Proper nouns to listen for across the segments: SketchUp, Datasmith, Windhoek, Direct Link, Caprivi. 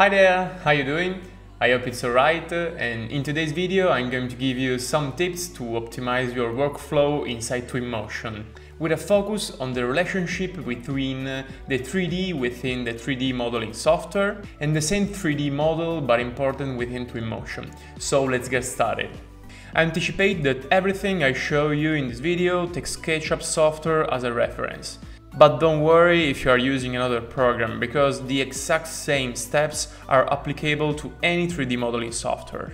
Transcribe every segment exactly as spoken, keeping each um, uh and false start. Hi there, how you doing? I hope it's alright, and in today's video I'm going to give you some tips to optimize your workflow inside Twinmotion, with a focus on the relationship between the three D within the three D modeling software and the same three D model but important within Twinmotion. So let's get started. I anticipate that everything I show you in this video takes SketchUp software as a reference. But don't worry if you are using another program, because the exact same steps are applicable to any three D modeling software.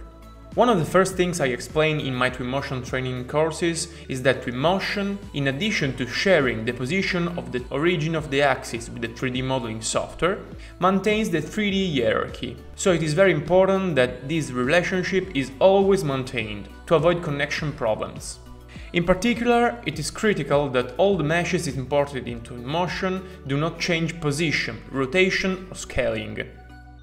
One of the first things I explain in my Twinmotion training courses is that Twinmotion, in addition to sharing the position of the origin of the axis with the three D modeling software, maintains the three D hierarchy. So it is very important that this relationship is always maintained to avoid connection problems. In particular, it is critical that all the meshes imported into Twinmotion do not change position, rotation or scaling.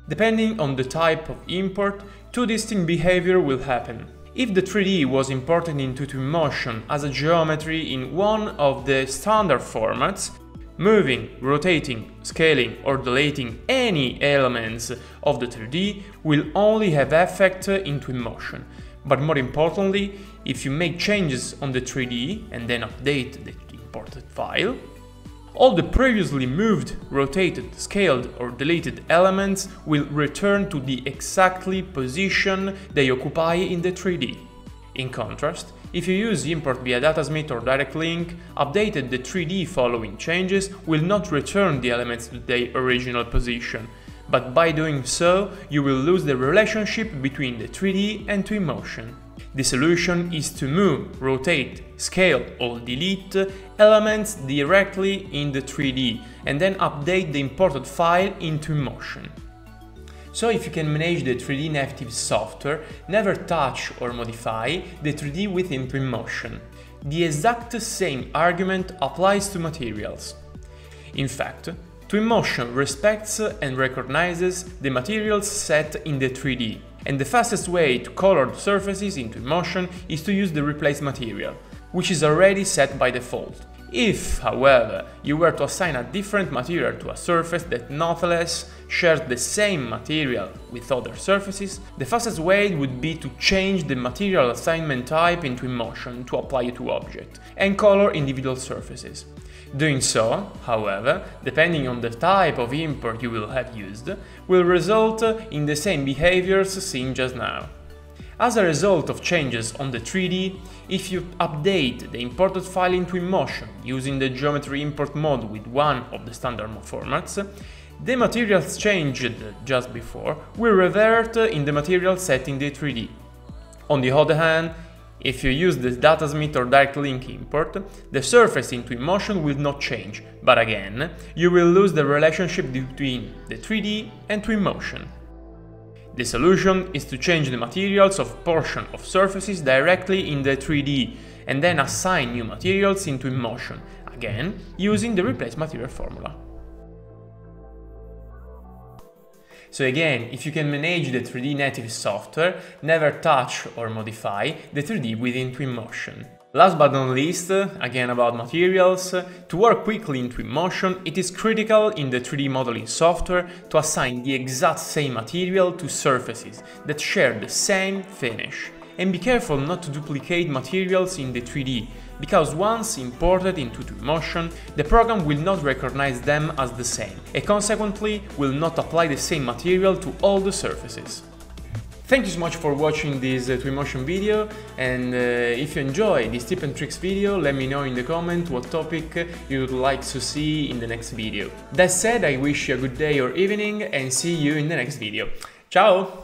Depending on the type of import, two distinct behaviors will happen. If the three D was imported into Twinmotion as a geometry in one of the standard formats, moving, rotating, scaling or deleting any elements of the three D will only have effect in Twinmotion. But more importantly, if you make changes on the three D and then update the imported file, all the previously moved, rotated, scaled or deleted elements will return to the exactly position they occupy in the three D. In contrast, if you use import via Datasmith or Direct Link, updated the three D following changes will not return the elements to their original position. But by doing so, you will lose the relationship between the three D and Twinmotion. The solution is to move, rotate, scale or delete elements directly in the three D and then update the imported file in Twinmotion. So if you can manage the three D native software, never touch or modify the three D within Twinmotion. The exact same argument applies to materials. In fact, Twinmotion respects and recognizes the materials set in the three D, and the fastest way to color surfaces in Twinmotion is to use the replace material, which is already set by default. If, however, you were to assign a different material to a surface that nonetheless shares the same material with other surfaces, the fastest way would be to change the material assignment type in Twinmotion to apply it to object, and color individual surfaces. Doing so, however, depending on the type of import you will have used, will result in the same behaviors seen just now. As a result of changes on the three D, if you update the imported file in Twinmotion using the geometry import mode with one of the standard formats, the materials changed just before will revert in the material set in the three D. On the other hand, if you use the Datasmith or Direct Link import, the surface in Twinmotion will not change, but again, you will lose the relationship between the three D and Twinmotion. The solution is to change the materials of portion of surfaces directly in the three D and then assign new materials in Twinmotion, again using the replace material formula. So again, if you can manage the three D native software, never touch or modify the three D within Twinmotion. Last but not least, again about materials, to work quickly in Twinmotion, it is critical in the three D modeling software to assign the exact same material to surfaces that share the same finish. And be careful not to duplicate materials in the three D, because once imported into Twinmotion, the program will not recognize them as the same, and consequently will not apply the same material to all the surfaces. Thank you so much for watching this uh, Twinmotion video, and uh, if you enjoy this tip and tricks video, let me know in the comment what topic you would like to see in the next video. That said, I wish you a good day or evening, and see you in the next video. Ciao!